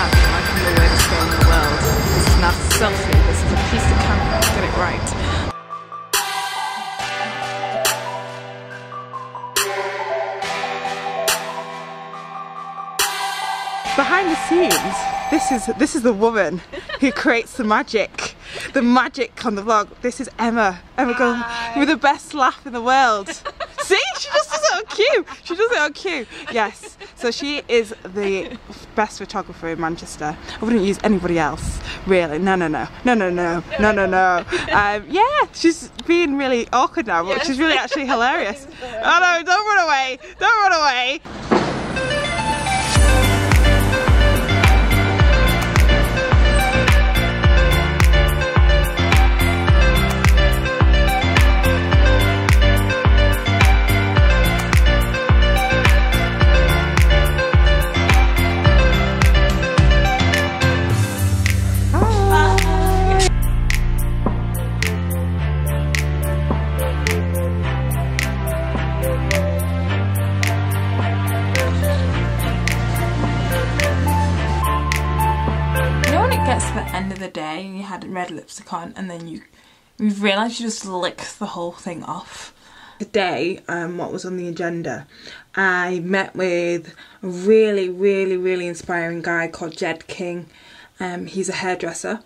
not the most underwear show in the world. This is not a selfie, this is a piece of content. Get it right. Behind the scenes, this is the woman who creates the magic on the vlog. This is Emma. Emma Goldman with the best laugh in the world. See, she just does it on cue. She does it on cue. Yes. So she is the best photographer in Manchester. I wouldn't use anybody else, really. No. Yeah, she's being really awkward now, but she's really actually hilarious. Oh no! Don't run away! Don't run away! Day and you had red lipstick on and then you realised you just licked the whole thing off. Today, what was on the agenda, I met with a really inspiring guy called Jed King. He's a hairdresser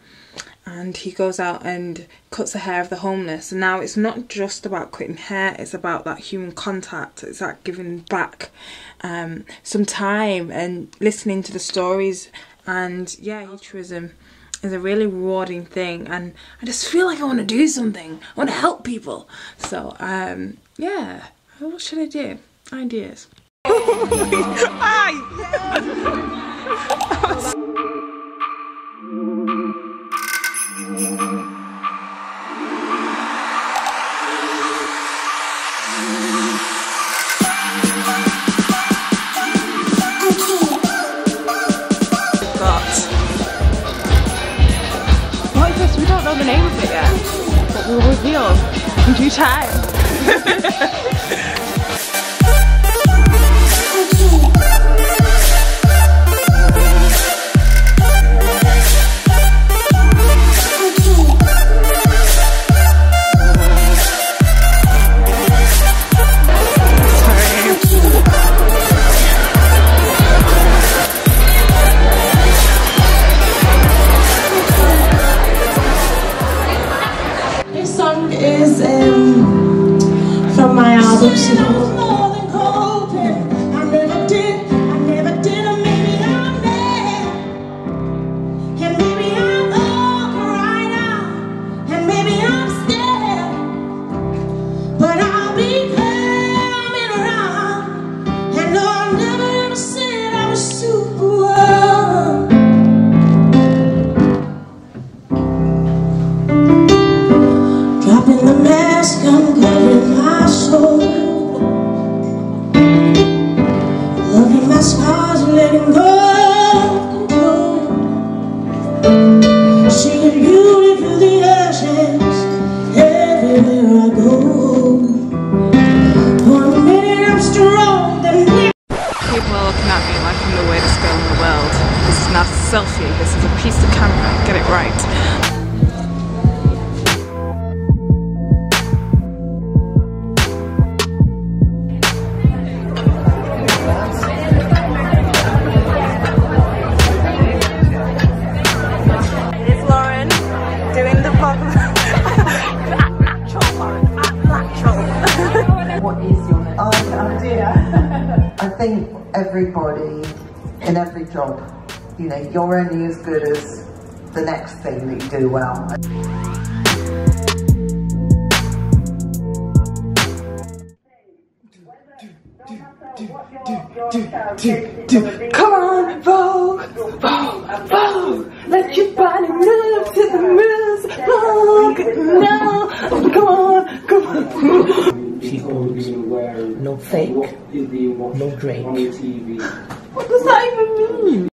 and he goes out and cuts the hair of the homeless. And now it's not just about cutting hair, it's about that human contact, it's that giving back some time and listening to the stories. And yeah, altruism is a really rewarding thing, and I just feel like I want to do something. I want to help people. So yeah, what should I do? Ideas. The name of it yet, but we'll reveal in due time. Is from my album selfie. This is a piece of camera. Get it right. In every job, you know, you're only as good as the next thing that you do well. Come on, Vogue, Vogue, Vogue, let your body move to the music, Vogue, now, come on, come on. She owns no fake, no drink. What does that even mean?